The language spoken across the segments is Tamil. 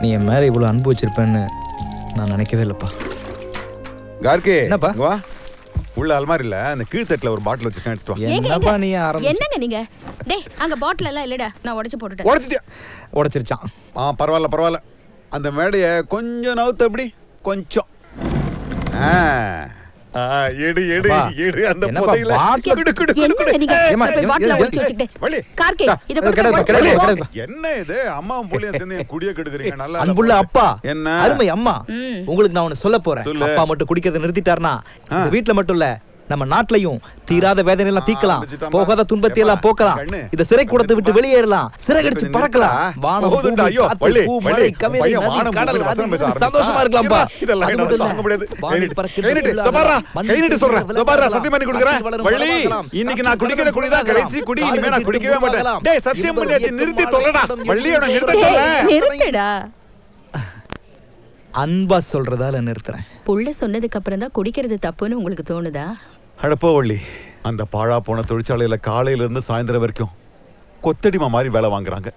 நீ என் மேலே இவ்வளோ அன்பு வச்சிருப்பேன்னு நான் நினைக்கவே இல்லைப்பா. கார்கே என்னப்பா வா, உள்ள அலமாரில அந்த கீழ்த்தட்டில் ஒரு பாட்டில் வச்சிருக்கேன், எடுத்துட்டு வா. என்னப்பா நீ என்னங்க நீங்க? டேய் அங்க பாட்டில் எல்லாம் இல்லடா, நான் உடைச்சு போட்டுட்டேன். உடைச்சிருச்சான். ஆ பரவாயில்ல பரவாயில்ல, அந்த மேடையை கொஞ்சம் நவுத்து, அப்படி கொஞ்சம் எடு எடு எடு அந்த புதையில குடு குடு குடு. ஏமா பாட்டில ஒளிச்சு வச்சிட்டே வள்ளி கார்க்கே இத குடு. என்ன இது அம்மாவும் புள்ளையும் சேர்ந்து குடிய கெடுக்குறீங்க? நல்லா அன்புள்ள அப்பா, என்ன அருமை அம்மா, உங்களுக்கு நான் ஒன்னு சொல்ல போறேன். அப்பா மட்டும் குடிக்கிறத நிறுத்திட்டார்னா இந்த வீட்ல மட்டும் இல்ல, நம்ம நாட்டிலையும் தீராத வேதனை எல்லாம் தீக்கலாம், போகாத துன்பத்தை எல்லாம் போக்கலாம், இந்த சிறை கூடத்தை விட்டு வெளியேறலாம், சிறகடிச்சு பறக்கலாம், சந்தோஷமா இருக்கலாம். அன்பா சொல்றதால நிறுத்துறேன். புள்ள சொன்னதுக்கு அப்புறம் தான் குடிக்கிறது தப்புன்னு உங்களுக்கு தோணுதா? அடப்போவள்ளி, அந்த பாழா போன தொழிற்சாலையில காலையில இருந்து சாயந்தரம் வரைக்கும் கொத்தடிமா மாதிரி வேலை வாங்குறாங்க.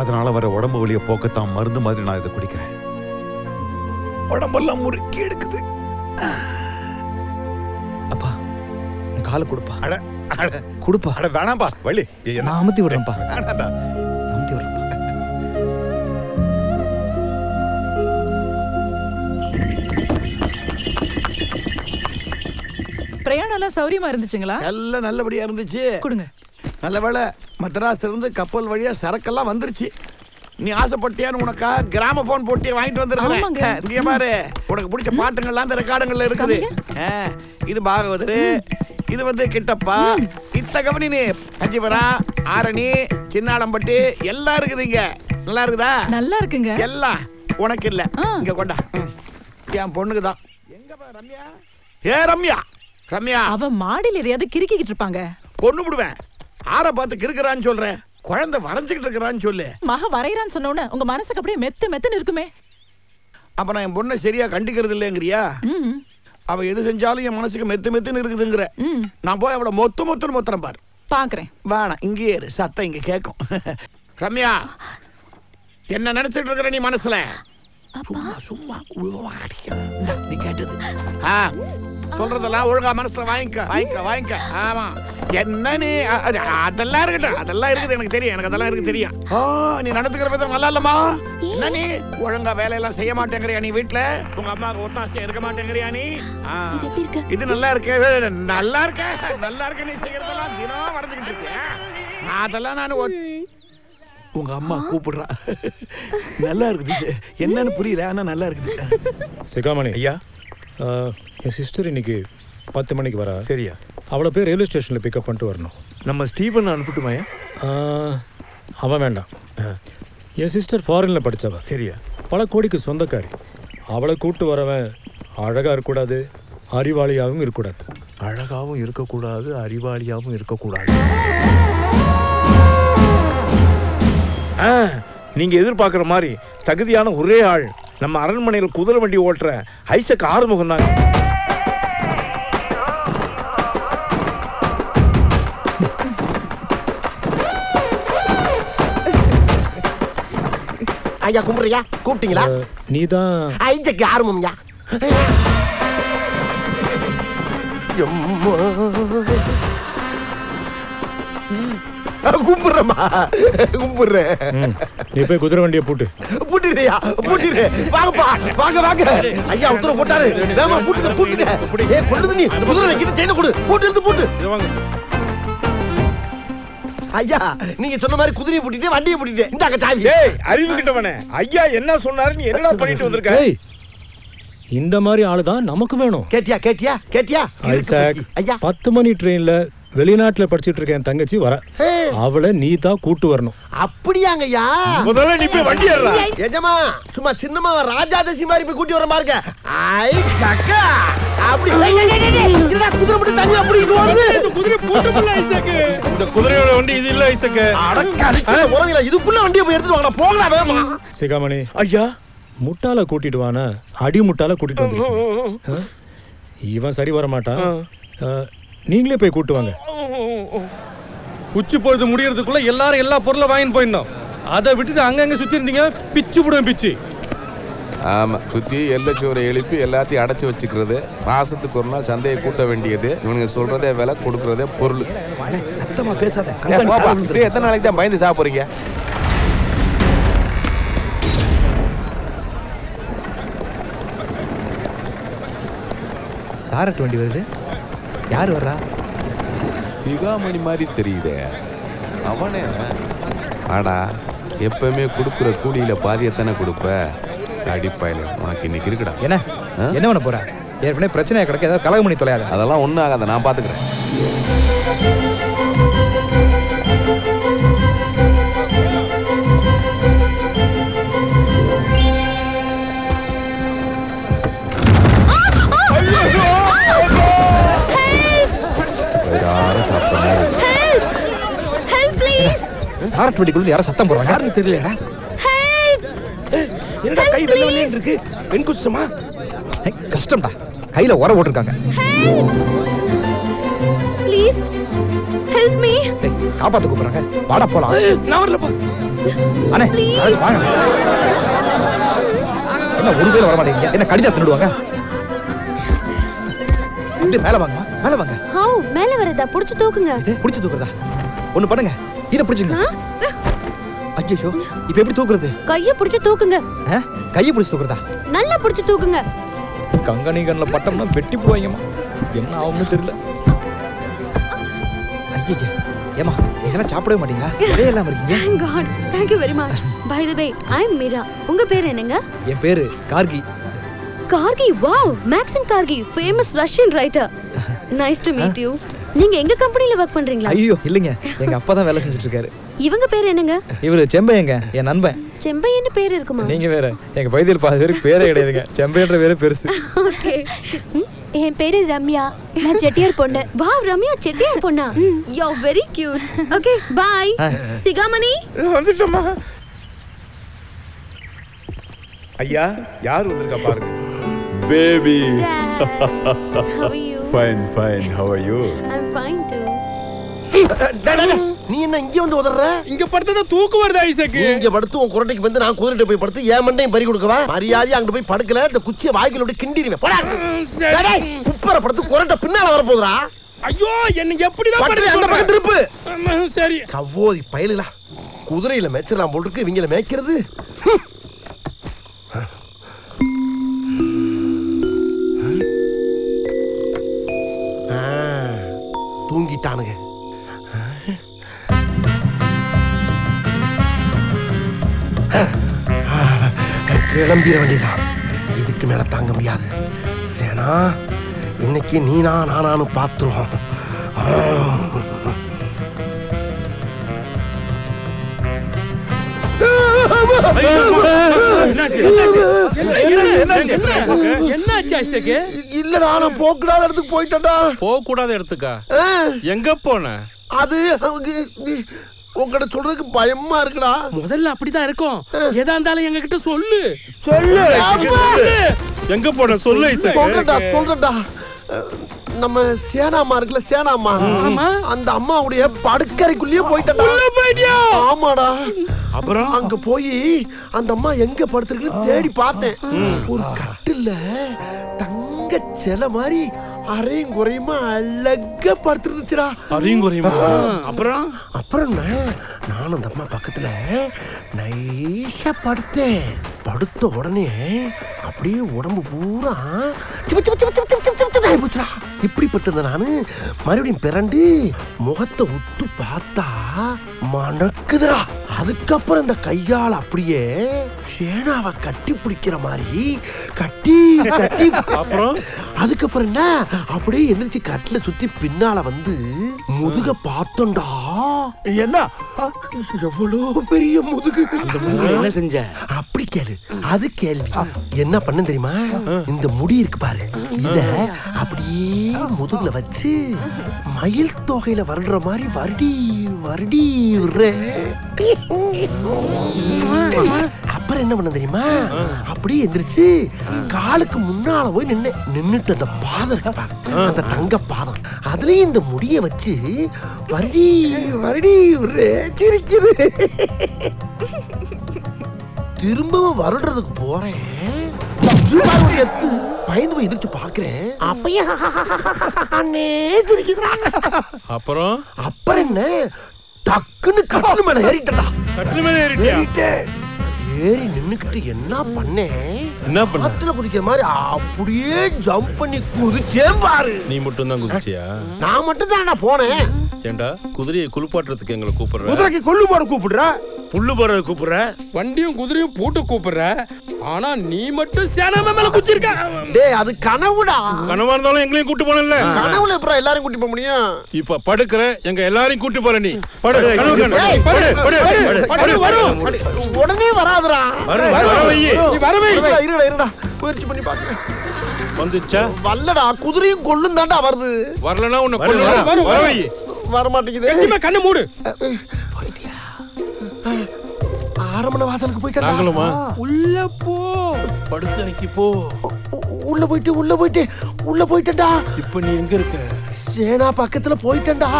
அதனால வர உடம்பு வலியை போக்கத்தான் மருந்து மாதிரி நான் இதை குடிக்கிறேன். உடம்பெல்லாம் முறுக்கி எடுக்குது. அப்பா காலை கொடுப்பா. அட அட கொடுப்பா. அட வேணாம்பா வள்ளி, நான் அமுத்தி விடுறேன்ப்பா. அமுத்தி விடுறேன். பிரயாணம்லாம் சௌரியமா இருந்துச்சுங்களா? எல்லாம் நல்லபடியா இருந்துச்சு. கொடுங்க. நல்லவேளை மதராஸ் இருந்து கப்பல் வழியா சரக்கெல்லாம் வந்துருச்சு. நீ ஆசைப்பட்டியான்னு உனக்கா கிராம போன் போட்டி வாங்கிட்டு வந்துருக்கேன். இங்கே பாரு, உனக்கு பிடிச்ச பாட்டுங்கள்லாம் அந்த ரெக்கார்டுங்கள்ல இருக்குது. இது பாகவதர், இது வந்து கிட்டப்பா, இத்த கவனி, அஞ்சிபுரா, ஆரணி, சின்னாளம்பட்டி எல்லாம் இருக்குது இங்க. நல்லா இருக்குதா? நல்லா இருக்குங்க. எல்லாம் உனக்கு இல்ல, இங்க கொண்டா என் பொண்ணுக்குதான். ரம்யா ஏ ரம்யா ரம்யா, அவ மாடியில எதையாவது கிறுக்கிட்டு இருப்பாங்க, கொன்னு விடுவேன். ஆற பார்த்து கிறுக்குறான்னு சொல்றேன், குழந்தை வரைஞ்சுக்கிட்டு இருக்கிறான்னு சொல்லு. மக வரையறான்னு சொன்னோட உங்க மனசுக்கு அப்படியே மெத்து மெத்துன்னு இருக்குமே. அப்ப நான் என் பொண்ணை சரியா கண்டிக்கிறது இல்லைங்கிறியா? அவ எது செஞ்சாலும் என் மனசுக்கு மெத்து மெத்துன்னு இருக்குதுங்கிற. நான் போய் அவளை மொத்த மொத்தம் மொத்தம் பாரு பாக்குறேன். வேணா இங்கேயே இரு, சத்தம் இங்க கேட்கும். ரம்யா என்ன நினைச்சிட்டு இருக்கிற நீ மனசுல? சும்மா சும்மா நீ கேட்டது சொல்றதெல்லாம் ஒழுங்கா மனசுல வாங்கிக்க வாங்கிக்க வாங்கிக்க. ஆமா என்னன்னு அதெல்லாம் இருக்கட்டும், அதெல்லாம் இருக்குது எனக்கு தெரியும், எனக்கு அதெல்லாம் இருக்கு தெரியும். நீ நடந்துக்கிற விதம் நல்லா இல்லம்மா. என்ன நீ ஒழுங்கா வேலையெல்லாம் செய்ய மாட்டேங்கிறியா? நீ வீட்டுல உங்க அம்மாவுக்கு ஒத்தாசையா இருக்க மாட்டேங்கிறியா? நீ இது நல்லா இருக்க, நல்லா இருக்க, நல்லா இருக்க. நீ செய்யறதெல்லாம் தினம் வரைஞ்சுக்கிட்டு இருக்க. அதெல்லாம் நான் உங்க அம்மா கூப்பிடுறா. நல்லா இருக்குது, என்னன்னு புரியல, ஆனா நல்லா இருக்குது. சிகாமணி ஐயா, என் சிஸ்டர் இன்னைக்கு 10 மணிக்கு வரா. சரியா? அவ்வளோ பேர் ரயில்வே ஸ்டேஷனில் பிக்கப் பண்ணிட்டு வரணும். நம்ம ஸ்டீவன் அனுப்பிட்டுமாயா? அவன் வேண்டாம். என் சிஸ்டர் ஃபாரினில் படித்தவன். சரியா? பல கோடிக்கு சொந்தக்காரி. அவளை கூப்பிட்டு வரவன் அழகாக இருக்கக்கூடாது, அறிவாளியாகவும் இருக்கக்கூடாது. அழகாகவும் இருக்கக்கூடாது, அறிவாளியாகவும் இருக்கக்கூடாது. நீங்கள் எதிர்பார்க்குற மாதிரி தகுதியான ஒரே ஆள் நம்ம அரண்மனையில் குதிரை வண்டி ஓட்டுற ஐசக் ஆறுமுகம் தான். ஐயா கும்பிடுறியா? கூப்பிட்டீங்களா? நீ தான் ஐசக் ஆறுமுகம்யா. கும்பிடுறமா கும்பிடுறேன். நீ போய் குதிரை வண்டியை போட்டு பூட்டிடுறியா? பூட்டிடு. வாங்கப்பா வாங்க வாங்க. ஐயா உத்தரவு போட்டாரு. ஏமா பூட்டுங்க பூட்டுங்க. ஏ கொள்ளுது நீ குதிரை வைக்கிற செயினை கொடு. பூட்டு எடுத்து பூட்டு. வாங்க ஐயா, நீங்க சொன்ன மாதிரி குதிரையை பூட்டிட்டு வண்டியை பூட்டிட்டு இந்தாங்க சாவி. ஏய் அறிவு கிட்டவனே, ஐயா என்ன சொன்னாரு நீ என்னடா பண்ணிட்டு வந்திருக்க? இந்த மாதிரி ஆளு தான் நமக்கு வேணும். கேட்டியா கேட்டியா கேட்டியா ஐசக்? ஐயா 10 மணி ட்ரெயின்ல வெளிநாட்டுல படிச்சுட்டு இருக்கேன் தங்கச்சி வர, அவளை நீ தான் கூட்டு வரணும். அப்படியாங்கய்யா? முதல்ல நீ போய் வண்டி ஏறா. ஏஜமா சும்மா சின்னமா ராஜாதசி மாதிரி போய் கூட்டி வர பாருங்க. ஐ சக்கா அப்படி இல்லடா, குதிரை மட்டும் தனியா அப்படி இது வந்து குதிரை போட்டு புள்ள ஐசக்கு. இந்த குதிரையோட வண்டி இது இல்ல ஐசக்கு. அட கரெக்ட்டா ஒரேல இதுக்குள்ள வண்டியை போய் எடுத்துட்டு வாங்கடா போங்கடா வேமா. சிகாமணி ஐயா முட்டால கூட்டிட்டு வானா, அடி முட்டால கூட்டிட்டு வந்துட்டீங்க. இவன் சரி வர மாட்டான், நீங்களே போய் கூட்டுவாங்க. உச்சி பொழுது முடியறதுக்குள்ள எல்லாரும் எல்லா பொருளை வாங்கிட்டு போயிடணும். அதை விட்டுட்டு அங்கங்கே சுற்றி இருந்தீங்க, பிச்சு விடுவேன் பிச்சு. ஆமாம், சுற்றி எல்லச்சோரை எழுப்பி எல்லாத்தையும் அடைச்சி வச்சுக்கிறது. மாசத்துக்கு ஒரு நாள் சந்தையை கூட்ட வேண்டியது. இவனுங்க சொல்கிறதே விலை, கொடுக்குறதே பொருள். சத்தமாக பேசாத. இப்படி எத்தனை நாளைக்கு தான் பயந்து சாப்பிட போகிறீங்க? சாரட்டு வண்டி வருது. யார் வர்றா? சிகாமணி மாதிரி தெரியுதே, அவனே. ஆடா, எப்பவுமே கொடுக்குற கூலியில் பாதியத்தானே கொடுப்ப. அடிப்பாயில் உனக்கு இன்னைக்கு இருக்குடா. என்ன என்ன பண்ண போகிறேன்? ஏற்கனவே பிரச்சனையாக கிடக்க ஏதாவது கலகம் பண்ணி தொலையாது. அதெல்லாம் ஒன்றும் ஆகாத, நான் பார்த்துக்கிறேன். சாரட் வண்டிக்குள்ள யாரோ சத்தம் போடுறாங்க. யாருன்னு தெரியலடா. என்னடா கை வெள்ள வெள்ள இருக்கு? பெண் குச்சமா? கஷ்டம்டா, கையில உர ஓட்டிருக்காங்க. Please help me. டேய், காப்பாத்து கூப்பிடுறாங்க, வாடா போலாம். நான் வரல போ. அண்ணே வாங்க. என்ன ஒரு பேர் வர மாட்டீங்க? என்ன கடிச்சா தின்னுடுவாங்க. அப்படியே மேல வாங்கம்மா, மேல வாங்க. ஹவ் மேல வரதா? புடிச்சு தூக்குங்க. இது புடிச்சு தூக்குறதா? ஒன்னு பண்ணுங்க, இத புடிச்சுங்க. ஐயோ, இப்போ எப்படி தூக்குறது? கையை புடிச்சு தூக்குங்க. கையை புடிச்சு தூக்குறதா? நல்லா புடிச்சு தூக்குங்க. கங்கணி கண்ணல பட்டம்னா வெட்டி போவாங்கம்மா, என்ன ஆகும்னு தெரியல. ஐயோ ஏமா, என்ன சாப்பிடவே மாட்டீங்களா? ஒரே எல்லாம் இருக்கீங்க. Thank God. Thank you very much. By the way, I am Meera. உங்க பேர் என்னங்க? என் பேரு Gargi. Gargi? Wow, Maxim Gorky, famous Russian writer. Nice to meet you. நீங்க எங்க கம்பெனில வர்க் பண்றீங்களா? ஐயோ இல்லங்க, எங்க அப்பா தான் வேலை செஞ்சிட்டு இருக்காரு. இவங்க பேர் என்னங்க? இவரு செம்பையங்க, என் நண்பன். செம்பையன்னு பேர் இருக்குமா? நீங்க வேற, எங்க பைதில் பாதி பேருக்கு பேரே கிடையாதுங்க. செம்பையன்ற பேரே பெருசு. ஓகே, என் பேரு ரம்யா, நான் செட்டியார் பொண்ணு. வாவ், ரம்யா செட்டியார் பொண்ணா? You are very cute. Okay bye. Sigamani வந்துட்டமா. ஐயா, யார் வந்திருக்கா பாருங்க. Baby, how are you? Fine, fine. How are you? I'm fine too. டடா, நீ என்ன இங்க வந்து உதறற? இங்க படுத்தா தூக்கு வருது ஐசக். இங்க படுத்து உன் குரட்டைக்கு வந்து நான் குதிரைட்ட போய் படுத்து ஏன் மண்டையும் பறி கொடுக்கவா? மரியாதையா அங்க போய் படுக்கல, இந்த குச்சியை வாய்க்குள்ள விட்டு கிண்டிடுவேன். போடா டடா, குப்பற படுத்து குரட்ட பின்னால வர போகுதுடா. ஐயோ, என்ன எப்படி தான் படுற? அந்த பக்கம் திருப்பு. சரி கவ்வோதி பயலுடா, குதிரையில மேய்ச்சலாம் போல் இருக்கு, இவங்கள மேய்க்கிறது. தூங்கிட்டானுங்க. கிளம்பிட வேண்டியதான், இதுக்கு மேல தாங்க முடியாது. சேனா, இன்னைக்கு நீனா நானானு பார்த்துருவோம். இல்லடா, நான் போக கூடாத இடத்துக்கு போயிட்டா. போக கூடாத இடத்துக்கா? எங்க போன? அது உங்ககிட்ட சொல்றதுக்கு பயமா இருக்குடா. முதல்ல அப்படிதான் இருக்கும், எதா இருந்தாலும் எங்க கிட்ட சொல்லு. சொல்லு எங்க போன, சொல்லு. சொல்றடா சொல்றடா. நம்ம சேனாமா இருக்குல்ல, சேனாமா, அந்த அம்மாவுடைய படுக்கறைக்குள்ளேயே போயிட்டா. ஆமாடா, அப்புறம் அங்க போய் அந்த அம்மா எங்க படுத்திருக்கு தேடி பார்த்தேன். ஒரு கட்டுல தங்க செல மாதிரி அரையும் குறையுமா அழகா படுத்துருந்துச்சுடா. அரையும் குறையுமா? அப்புறம் அப்புறம் நானும் அந்த அம்மா பக்கத்துல நைஸா படுத்தேன். படுத்த உடனே அப்படியே உடம்பு பூரா போச்சுடா. இப்படி பட்டிருந்த நானு மறுபடியும் பிறண்டு முகத்தை உத்து பார்த்தா மணக்குதுடா. அதுக்கப்புறம் இந்த கையால் அப்படியே சேனாவை கட்டி பிடிக்கிற மாதிரி கட்டி கட்டி. அப்புறம் அதுக்கப்புறம் என்ன, அப்படியே எந்திரிச்சு கட்டில சுத்தி பின்னால வந்து முதுக பார்த்தோம்டா. என்ன எவ்வளோ பெரிய முதுகு! என்ன செஞ்ச? அப்படி கேளு, அது கேள்வி. என்ன பண்ண தெரியுமா? இந்த முடி இருக்கு பாரு, இத அப்படியே முதுகுல வச்சு மயில் தொகையில வருடுற மாதிரி வருடி வருடி. அப்புறம் என்ன பண்ண தெரியுமா, அப்படியே எந்திரிச்சு காலுக்கு முன்னால போய் நின்னுட்டு அந்த பாதம், அந்த தங்க பாதம் அதுலயும் இந்த முடிய வச்சு வருடி வருடி சிரிக்குது. திரும்பவும் வருடுறதுக்கு போறேன், பயந்து போய் எதிர்த்து பாக்குறேன். அப்பயே அப்புறம் அப்புறம் என்ன, டக்குன்னு கட்டில் மேல ஏறிட்டா. கட்டில் மேல ஏறிட்டேன். ஏறி நின்னுக்கிட்டு என்ன பண்ணேன், என்ன பண்ண, கட்டில குதிக்கிற மாதிரி அப்படியே ஜம்ப் பண்ணி குதிச்சேன் பாரு. நீ மட்டும் தான் குதிச்சியா? நான் மட்டும் தான். நான் போனேன். ஏண்டா குதிரையை குளிப்பாட்டுறதுக்கு எங்களை கூப்பிடுற, குதிரைக்கு கொள்ளு போட கூப்பிடுற, புல்லு போற கூப்பிடுற, வண்டியும் குதிரையும் போட்டு கூப்பிடுற, ஆனா நீ மட்டும் சேனம மேல குதிச்சிருக்க. டேய் அது கனவுடா. கனவா இருந்தாலும் எங்களையும் கூட்டி போறல்ல. கனவுல எப்பற எல்லாரையும் கூட்டி போக முடியும்? இப்ப படுக்குற எங்க எல்லாரையும் கூட்டி போற நீ. படு கனவு கண்டு. டேய் படு படு படு படு. உடனே வராதடா. வரவையே. நீ வரவே இல்ல. இருடா இருடா. முயற்சி பண்ணி பாக்குறேன். வந்துச்சா? வல்லடா குதிரையும் கொல்லும் தான்டா வருது. வரலனா உன்னை கொல்லுவேன். வரவையே. வர மாட்டேங்குதே. நீ கண்ணை மூடு. போய்டியா. ஆரம்பன வாசலுக்கு போயிட்டா. நாங்களுமா உள்ள போ, படுக்கறைக்கு போ. உள்ள போயிட்டு உள்ள போயிட்டடா. இப்போ நீ எங்க இருக்க? சேனா பக்கத்துல போயிட்டடா.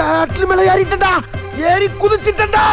காற்று மேல ஏறிட்டடா. ஏறி குதிச்சிட்டடா.